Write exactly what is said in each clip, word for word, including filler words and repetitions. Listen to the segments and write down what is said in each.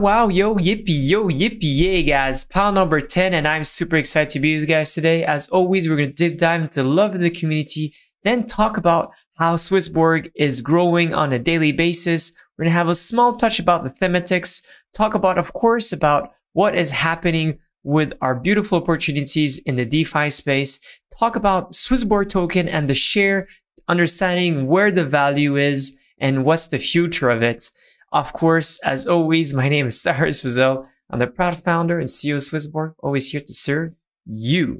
wow, yo, yippee, yo, yippee, yay, guys. Pile number ten, and I'm super excited to be with you guys today. As always, we're going to deep dive into the love of the community, then talk about how SwissBorg is growing on a daily basis. We're going to have a small touch about the thematics, talk about, of course, about what is happening with our beautiful opportunities in the DeFi space, talk about SwissBorg token and the share, understanding where the value is and what's the future of it. Of course, as always, my name is Cyrus Fazel. I'm the proud founder and C E O of SwissBorg, always here to serve you.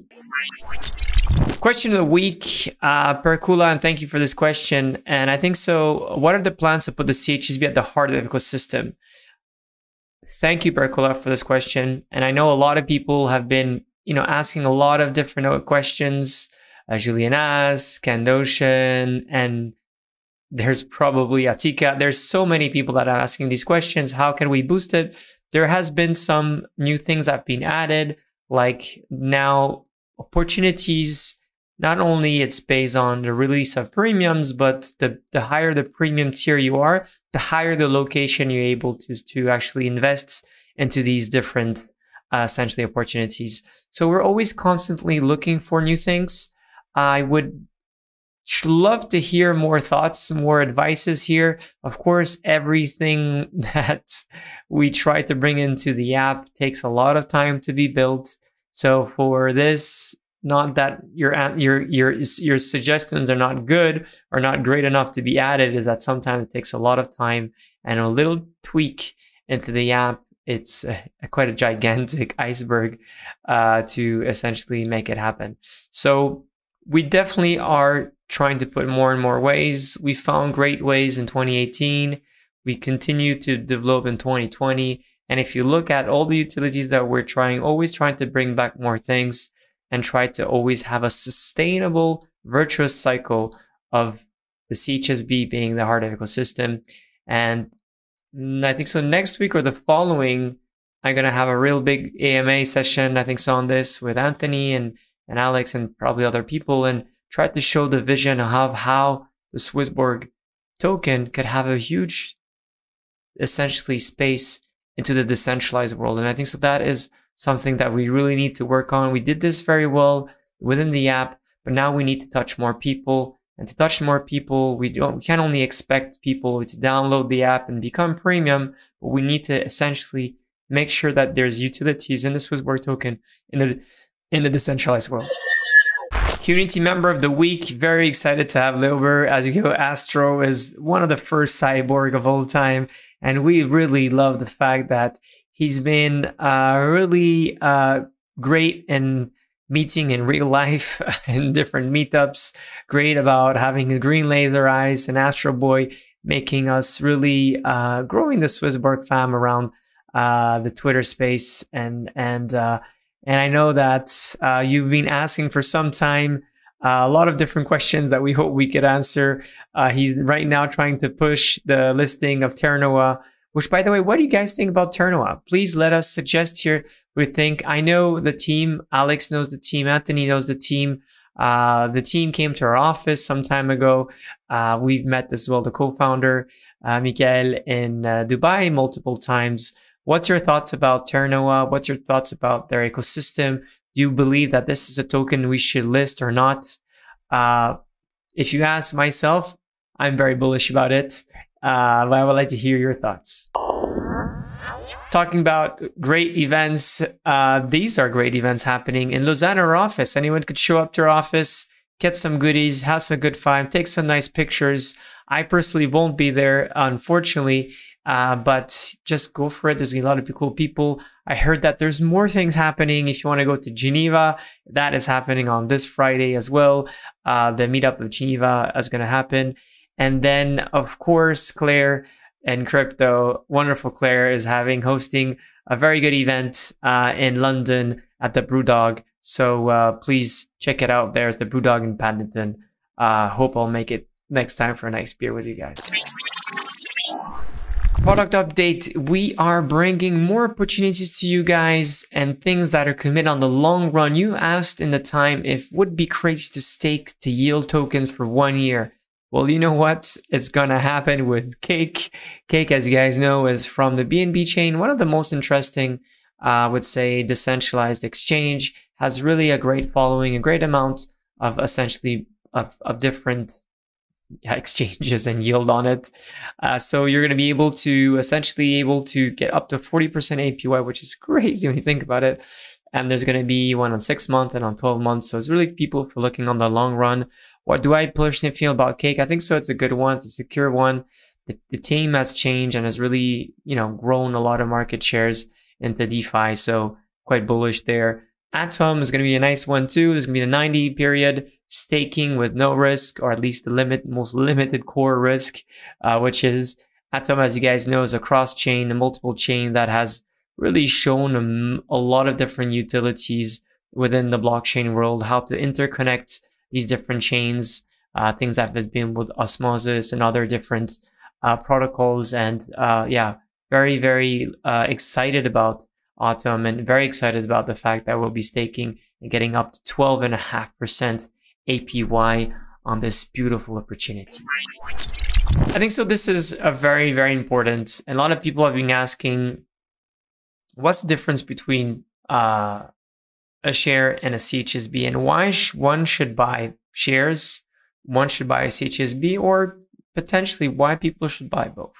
Question of the week, uh, Perkula, and thank you for this question. And I think so, what are the plans to put the C H S B at the heart of the ecosystem? Thank you, Perkula, for this question. And I know a lot of people have been, you know, asking a lot of different questions. Uh, Julian Ask, Kandoshan, and there's probably Atika. There's so many people that are asking these questions. How can we boost it? There has been some new things that have been added, like now opportunities. Not only it's based on the release of premiums, but the, the higher the premium tier you are, the higher the location you're able to, to actually invest into these different uh, essentially opportunities. So we're always constantly looking for new things. I would love to hear more thoughts, more advices here. Of course, everything that we try to bring into the app takes a lot of time to be built. So for this, not that your your your your suggestions are not good or not great enough to be added, is that sometimes it takes a lot of time and a little tweak into the app. It's a, a quite a gigantic iceberg uh, to essentially make it happen. So we definitely are trying to put more and more ways. We found great ways in twenty eighteen. We continue to develop in twenty twenty. And if you look at all the utilities that we're trying, always trying to bring back more things and try to always have a sustainable, virtuous cycle of the C H S B being the heart of the ecosystem. And I think so next week or the following, I'm going to have a real big A M A session, I think so, on this with Anthony and and Alex and probably other people, and try to show the vision of how the SwissBorg token could have a huge, essentially, space into the decentralized world. And I think so that is something that we really need to work on. We did this very well within the app, but now we need to touch more people. And to touch more people, we don't, we can't only expect people to download the app and become premium, but we need to essentially make sure that there's utilities in the SwissBorg token in the in the decentralized world. Community member of the week, very excited to have Leober. As you go, Astro is one of the first cyborg of all time. And we really love the fact that he's been uh, really uh, great in meeting in real life in different meetups. Great about having a green laser eyes and Astro Boy, making us really uh, growing the SwissBorg fam around uh, the Twitter space and, and, uh, And I know that uh, you've been asking for some time uh, a lot of different questions that we hope we could answer. Uh, he's right now trying to push the listing of Ternoa, which, by the way, what do you guys think about Ternoa? Please let us suggest here. We think, I know the team, Alex knows the team, Anthony knows the team. Uh, the team came to our office some time ago. Uh, we've met as well, the co-founder, uh, Mikael, in uh, Dubai multiple times. What's your thoughts about Ternoa? What's your thoughts about their ecosystem? Do you believe that this is a token we should list or not? Uh, if you ask myself, I'm very bullish about it, uh, but I would like to hear your thoughts. Talking about great events, uh, these are great events happening in Lausanne, our office. Anyone could show up to our office, get some goodies, have some good fun, take some nice pictures. I personally won't be there, unfortunately. Uh, but just go for it. There's a lot of cool people. I heard that there's more things happening. If you want to go to Geneva, that is happening on this Friday as well. Uh, the meetup of Geneva is going to happen. And then, of course, Claire and Crypto, wonderful Claire, is having hosting a very good event uh, in London at the Brewdog. So uh, please check it out. There's the Brewdog in Paddington. Uh, hope I'll make it next time for a nice beer with you guys. Product update, we are bringing more opportunities to you guys and things that are committed on the long run. You asked in the time if would be crazy to stake to yield tokens for one year. Well, you know what? It's gonna happen with Cake. Cake, as you guys know, is from the B N B chain. One of the most interesting, I uh, would say, decentralized exchange. Has really a great following, a great amount of essentially of, of different exchanges and yield on it. Uh, so you're gonna be able to essentially able to get up to forty percent A P Y, which is crazy when you think about it. And there's gonna be one on six months and on twelve months. So it's really people for looking on the long run. What do I personally feel about Cake? I think so. It's a good one. It's a secure one. The, the team has changed and has really, you know, grown a lot of market shares into DeFi. So quite bullish there. Atom is going to be a nice one too. There's going to be the ninety period staking with no risk, or at least the limit, most limited core risk, uh, which is Atom, as you guys know, is a cross chain, a multiple chain that has really shown a, a lot of different utilities within the blockchain world, how to interconnect these different chains, uh, things that have been with Osmosis and other different uh, protocols. And uh, yeah, very, very uh, excited about Atom, and very excited about the fact that we'll be staking and getting up to twelve point five percent A P Y on this beautiful opportunity. I think so. This is a very, very important, and a lot of people have been asking, what's the difference between uh, a share and a C H S B, and why sh one should buy shares, one should buy a C H S B, or potentially why people should buy both.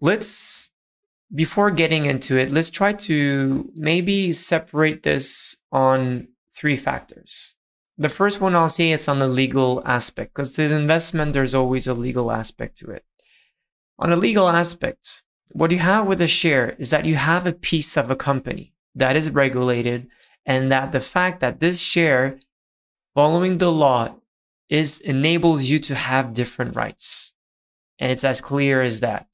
Let's, before getting into it, let's try to maybe separate this on three factors. The first one I'll say is on the legal aspect, because the investment, there's always a legal aspect to it. On a legal aspect, what you have with a share is that you have a piece of a company that is regulated, and that the fact that this share, following the law, is enables you to have different rights. And it's as clear as that.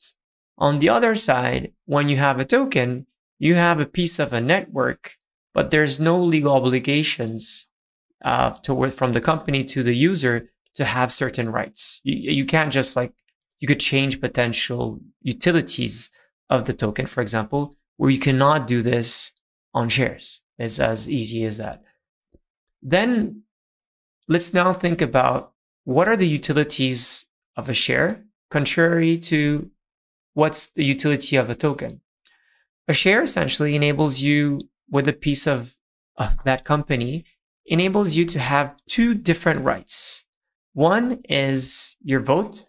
On the other side, when you have a token, you have a piece of a network, but there's no legal obligations uh, to, from the company to the user to have certain rights. You, you can't just like, you could change potential utilities of the token, for example, where you cannot do this on shares. It's as easy as that. Then let's now think about what are the utilities of a share contrary to what's the utility of a token. A share essentially enables you, with a piece of, of that company, enables you to have two different rights. One is your vote.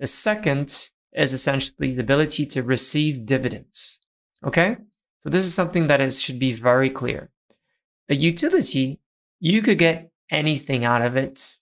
The second is essentially the ability to receive dividends. Okay? So this is something that is, should be very clear. A utility, you could get anything out of it,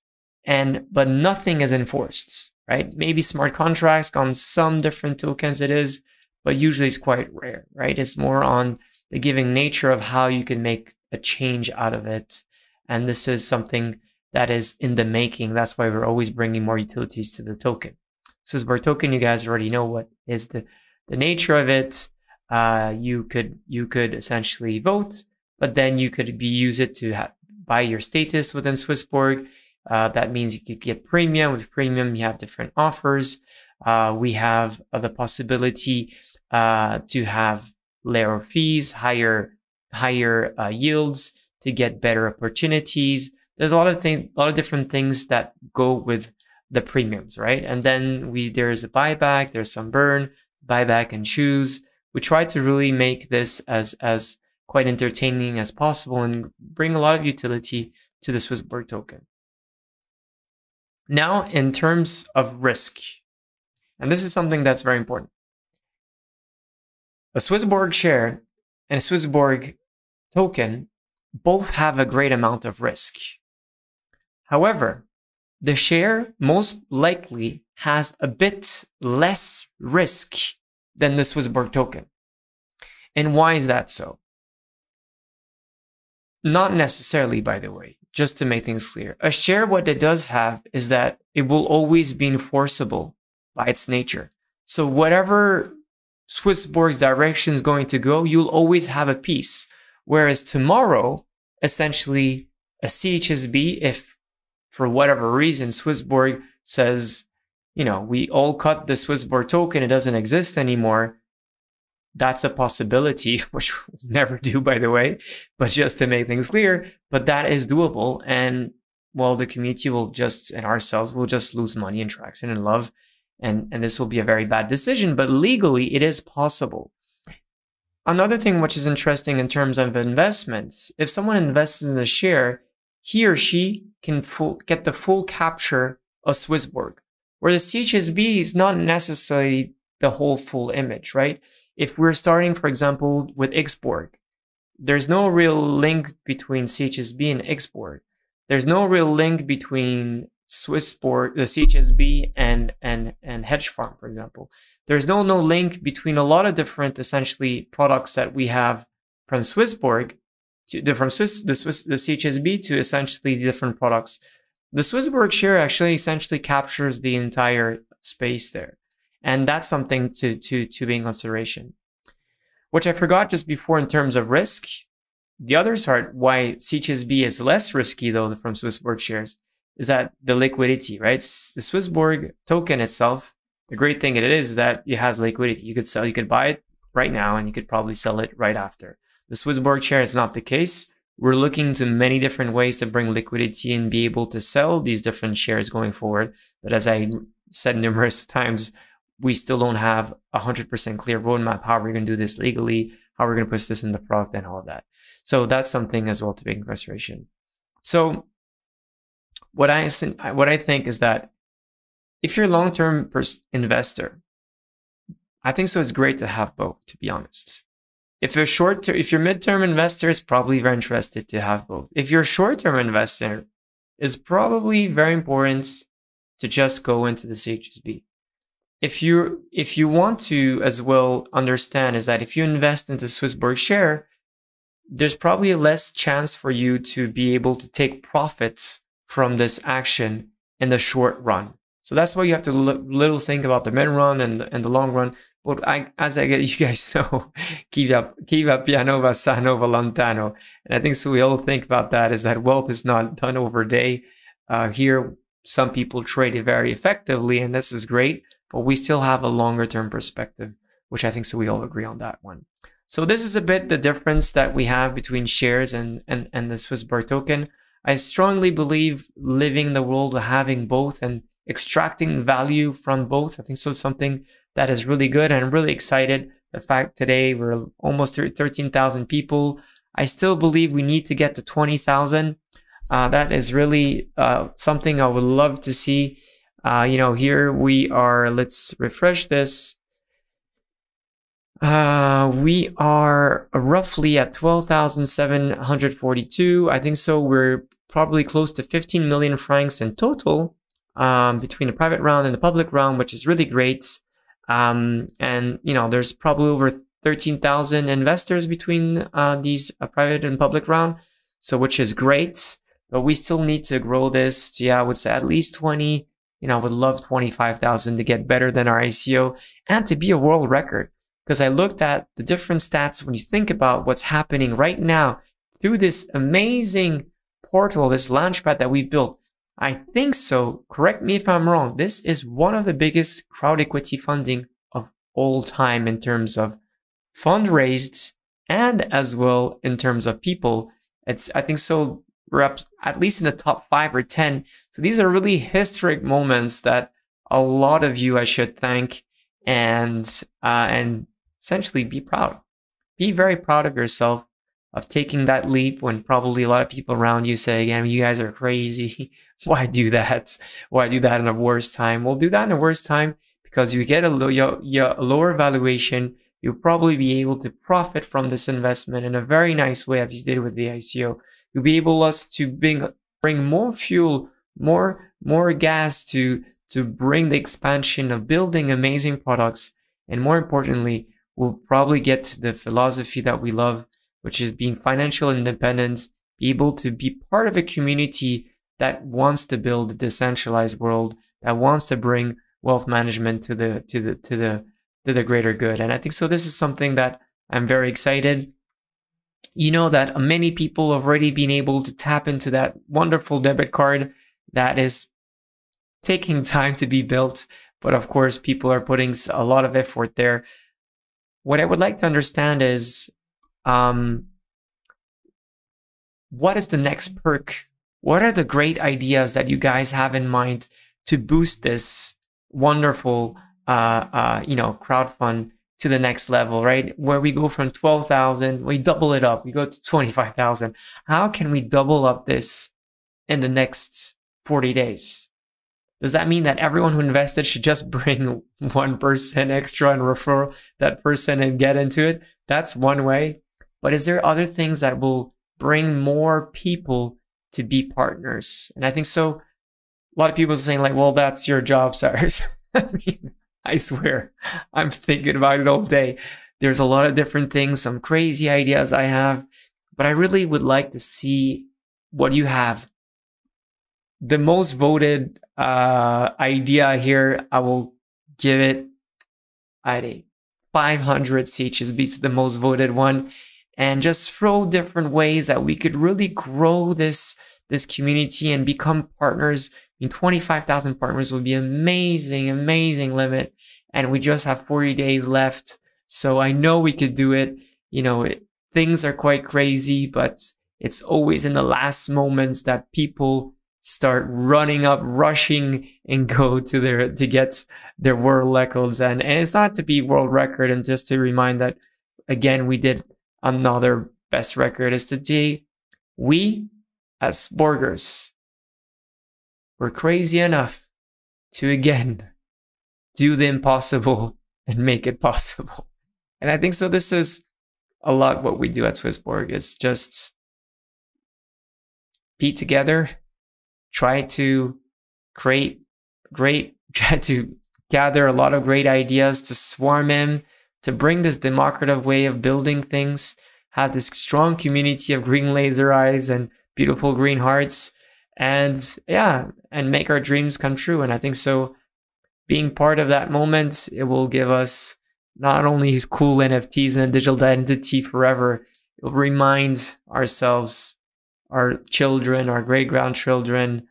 and but nothing is enforced. Right? Maybe smart contracts on some different tokens it is, but usually it's quite rare, right? It's more on the giving nature of how you can make a change out of it. And this is something that is in the making. That's why we're always bringing more utilities to the token. SwissBorg token, you guys already know what is the, the nature of it. Uh, you could, you could essentially vote, but then you could be use it to have, buy your status within SwissBorg. Uh, that means you could get premium. With premium, you have different offers. Uh, we have uh, the possibility uh, to have lower fees, higher higher uh, yields, to get better opportunities. There's a lot of things, a lot of different things that go with the premiums, right? And then we there's a buyback, there's some burn, buyback and choose. We try to really make this as as quite entertaining as possible and bring a lot of utility to the SwissBorg token. Now, in terms of risk, and this is something that's very important. A SwissBorg share and a SwissBorg token both have a great amount of risk. However, the share most likely has a bit less risk than the SwissBorg token. And why is that so? Not necessarily, by the way. Just to make things clear, a share, what it does have is that it will always be enforceable by its nature. So whatever SwissBorg's direction is going to go, you'll always have a piece. Whereas tomorrow, essentially a C H S B, if for whatever reason SwissBorg says, you know, we all cut the SwissBorg token, it doesn't exist anymore. That's a possibility, which we'll never do, by the way, but just to make things clear, but that is doable. And well, the community will just, and ourselves will just lose money and traction and love. And, and this will be a very bad decision, but legally it is possible. Another thing which is interesting in terms of investments, if someone invests in a share, he or she can full, get the full capture of SwissBorg, where the C H S B is not necessarily the whole full image, right? If we're starting, for example, with Xborg, there's no real link between C H S B and Xborg. There's no real link between SwissBorg, the C H S B, and and and Hedge Farm, for example. There's no no link between a lot of different essentially products that we have from SwissBorg to the from Swiss the Swiss the C H S B to essentially different products. The SwissBorg share actually essentially captures the entire space there, and that's something to to to be in consideration. Which I forgot just before in terms of risk. The other part why C H S B is less risky though from SwissBorg shares is that the liquidity, right? The SwissBorg token itself, the great thing it is that it has liquidity. You could sell, you could buy it right now, and you could probably sell it right after. The SwissBorg share is not the case. We're looking to many different ways to bring liquidity and be able to sell these different shares going forward. But as I said numerous times, we still don't have a one hundred percent clear roadmap, how we're going to do this legally, how we're going to push this in the product and all of that. So that's something as well to be in consideration. So what I, what I think is that if you're a long-term investor, I think so it's great to have both, to be honest. If you're short-term, if you're mid-term investor, it's probably very interested to have both. If you're a short-term investor, it's probably very important to just go into the C H S B. If you if you want to as well understand is that if you invest into SwissBorg share, there's probably less chance for you to be able to take profits from this action in the short run. So that's why you have to look, little think about the mid run and and the long run. But I, as I get you guys know, keep up, keep up, pianova, sanova, lontano. And I think so we all think about that is that wealth is not done over a day. Uh, here, some people trade it very effectively, and this is great. But we still have a longer term perspective, which I think so we all agree on that one. So this is a bit the difference that we have between shares and, and, and the SwissBorg token. I strongly believe living the world of having both and extracting value from both. I think so something that is really good, and I'm really excited. The fact today we're almost thirteen thousand people. I still believe we need to get to twenty thousand. Uh, that is really uh, something I would love to see. Uh, you know, here we are, let's refresh this. Uh, we are roughly at twelve thousand seven hundred forty-two. I think so we're probably close to fifteen million francs in total um, between the private round and the public round, which is really great. Um, and, you know, there's probably over thirteen thousand investors between uh, these uh, private and public round, so which is great. But we still need to grow this to, yeah, I would say at least twenty. You know, I would love twenty-five thousand to get better than our I C O and to be a world record. Because I looked at the different stats when you think about what's happening right now through this amazing portal, this launchpad that we've built. I think so, correct me if I'm wrong, this is one of the biggest crowd equity funding of all time in terms of fundraised and as well in terms of people. It's, I think so, we're up at least in the top five or ten. So these are really historic moments that a lot of you I should thank and uh, and essentially be proud. Be very proud of yourself of taking that leap when probably a lot of people around you say, yeah, you guys are crazy. Why do that? Why do that in the worst time? Well, do that in the worst time because you get a, low, your, your lower valuation. You'll probably be able to profit from this investment in a very nice way as you did with the I C O. You'll be able us to bring, bring more fuel, more, more gas to, to bring the expansion of building amazing products. And more importantly, we'll probably get to the philosophy that we love, which is being financial independence, be able to be part of a community that wants to build a decentralized world, that wants to bring wealth management to the, to the, to the, to the greater good. And I think so this is something that I'm very excited. You know that many people have already been able to tap into that wonderful debit card that is taking time to be built. But of course, people are putting a lot of effort there. What I would like to understand is um, what is the next perk? what are the great ideas that you guys have in mind to boost this wonderful, uh, uh, you know, crowdfund to the next level, right? Where we go from twelve thousand, we double it up, we go to twenty-five thousand. How can we double up this in the next forty days? Does that mean that everyone who invested should just bring one person extra and refer that person and get into it? That's one way. But is there other things that will bring more people to be partners? And I think so. A lot of people are saying like, well, that's your job, Cyrus. I mean, I swear, I'm thinking about it all day. There's a lot of different things, some crazy ideas I have, but I really would like to see what you have. The most voted uh, idea here, I will give it at a five hundred C H S B to the most voted one, and just throw different ways that we could really grow this, this community and become partners. I mean, twenty-five thousand partners would be amazing, amazing limit. And we just have forty days left. So I know we could do it. You know, it, things are quite crazy, but it's always in the last moments that people start running up, rushing and go to their, to get their world records. And, and it's not to be world record. And just to remind that again, we did another best record is today. We as Borgers, we're crazy enough to, again, do the impossible and make it possible. And I think so this is a lot what we do at SwissBorg. It's just be together, try to create great, try to gather a lot of great ideas to swarm in, to bring this democratic way of building things, have this strong community of green laser eyes and beautiful green hearts. And yeah, and make our dreams come true. And I think so being part of that moment, it will give us not only cool N F Ts and a digital identity forever, it will remind ourselves, our children, our great grandchildren,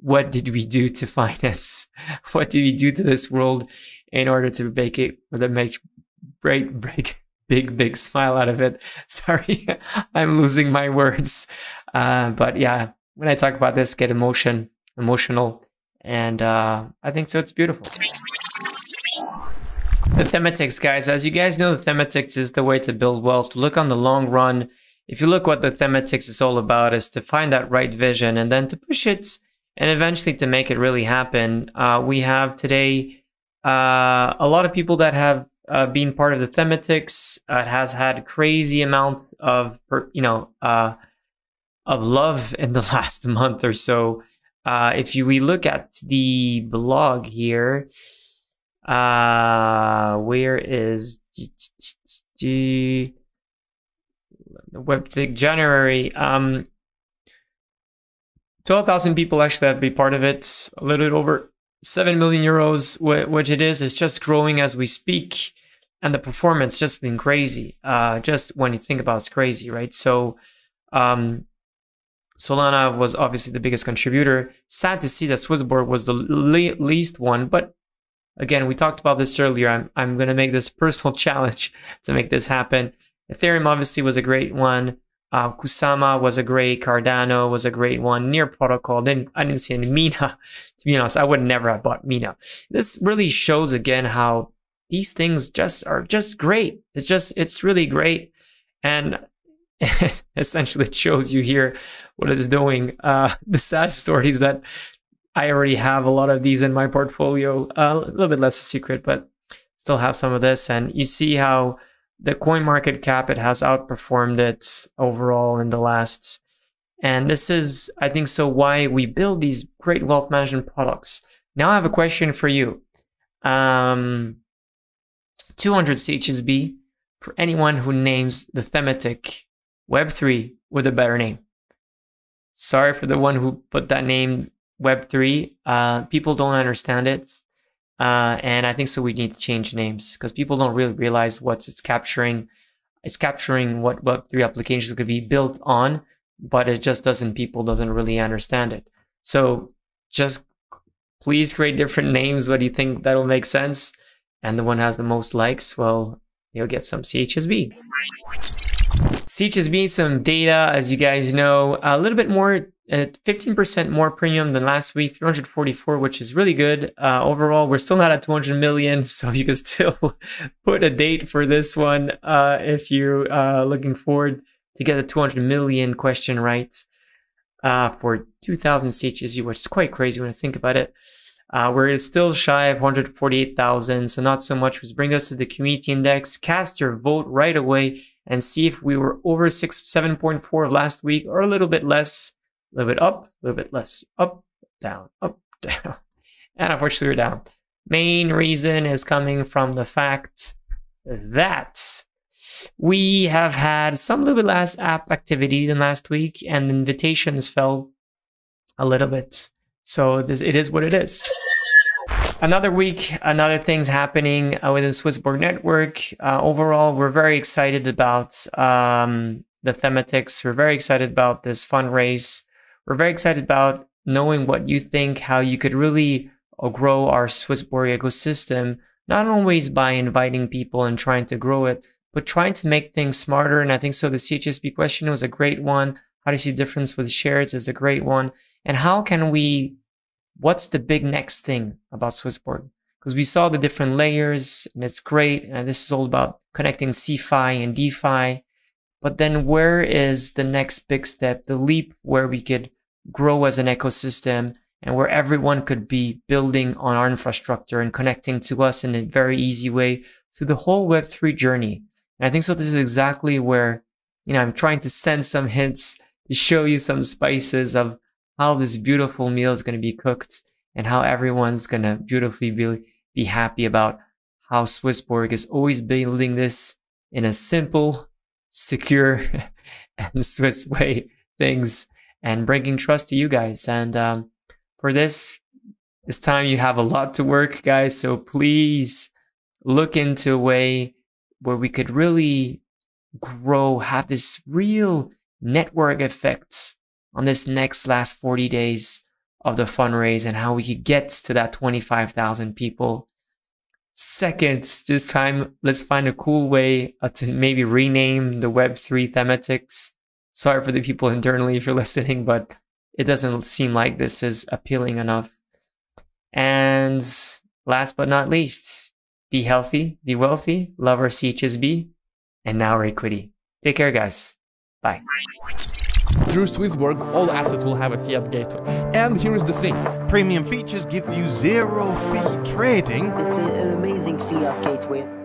what did we do to finance? What did we do to this world in order to make it, or to make, break, break, big, big smile out of it? Sorry, I'm losing my words. Uh, but yeah. When I talk about this, get emotion, emotional, and uh, I think so it's beautiful. The thematics, guys. As you guys know, the thematics is the way to build wealth, to look on the long run. If you look what the thematics is all about, is to find that right vision and then to push it and eventually to make it really happen. Uh, we have today uh, a lot of people that have uh, been part of the thematics. Uh, it has had crazy amount of, you know, uh, of love in the last month or so. Uh, if you, we look at the blog here, uh, where is the Web three January? Um, twelve thousand people actually have been part of it, a little bit over seven million euros, which it is. It's just growing as we speak. And the performance just been crazy. Uh, just when you think about it, it's crazy, right? So, um, Solana was obviously the biggest contributor. Sad to see that SwissBorg was the le least one, but again, we talked about this earlier. I'm, I'm going to make this personal challenge to make this happen. Ethereum obviously was a great one. Uh, Kusama was a great, Cardano was a great one. Near Protocol, then I didn't see any Mina. To be honest, I would never have bought Mina. This really shows again how these things just are just great. It's just, it's really great. And essentially it shows you here what it's doing. Uh, the sad story is that I already have a lot of these in my portfolio, uh, a little bit less a secret, but still have some of this. And you see how the coin market cap, it has outperformed it overall in the last. And this is, I think so, why we build these great wealth management products. Now I have a question for you. Um, two hundred C H S B for anyone who names the thematic Web three with a better name. Sorry for the one who put that name Web three. Uh, people don't understand it. Uh, and I think so we need to change names because people don't really realize what it's capturing. It's capturing what Web three applications could be built on, but it just doesn't, people doesn't really understand it. So just please create different names. What do you think that'll make sense? And the one has the most likes, well, you'll get some C H S B. C H S B, some data, as you guys know, a little bit more, fifteen percent more premium than last week, three hundred forty-four, which is really good. Uh, overall, we're still not at two hundred million, so you can still put a date for this one uh, if you're uh, looking forward to get the two hundred million question right uh, for two thousand C H S B, which is quite crazy when I think about it. Uh, we're still shy of one hundred forty-eight thousand, so not so much, which brings us to the community index. Cast your vote right away and see if we were over six, seven point four last week or a little bit less, a little bit up, a little bit less, up, down, up, down. And unfortunately, we're down. Main reason is coming from the fact that we have had some little bit less app activity than last week, and invitations fell a little bit. So this, it is what it is. Another week, another things happening uh, within SwissBorg network. Uh, overall, we're very excited about um, the thematics. We're very excited about this fundraise. We're very excited about knowing what you think, how you could really grow our SwissBorg ecosystem, not always by inviting people and trying to grow it, but trying to make things smarter. And I think so the C H S B question was a great one. How do you see the difference with shares is a great one. And how can we, what's the big next thing about SwissBorg? Because we saw the different layers and it's great. And this is all about connecting CeFi and DeFi. But then where is the next big step, the leap where we could grow as an ecosystem and where everyone could be building on our infrastructure and connecting to us in a very easy way through the whole Web three journey? And I think so this is exactly where, you know, I'm trying to send some hints to show you some spices of how this beautiful meal is going to be cooked and how everyone's going to beautifully be, be happy about how SwissBorg is always building this in a simple, secure, and Swiss way things and bringing trust to you guys. And um, for this, this time you have a lot to work, guys. So please look into a way where we could really grow, have this real network effect on this next last forty days of the fundraise and how we could get to that twenty-five thousand people. Second, this time, let's find a cool way uh, to maybe rename the Web three thematics. Sorry for the people internally if you're listening, but it doesn't seem like this is appealing enough. And last but not least, be healthy, be wealthy, love our C H S B, and now our equity. Take care, guys. Bye. Through SwissBorg, all assets will have a fiat gateway. And here is the thing. Premium features gives you zero fee trading. It's a, an amazing fiat gateway.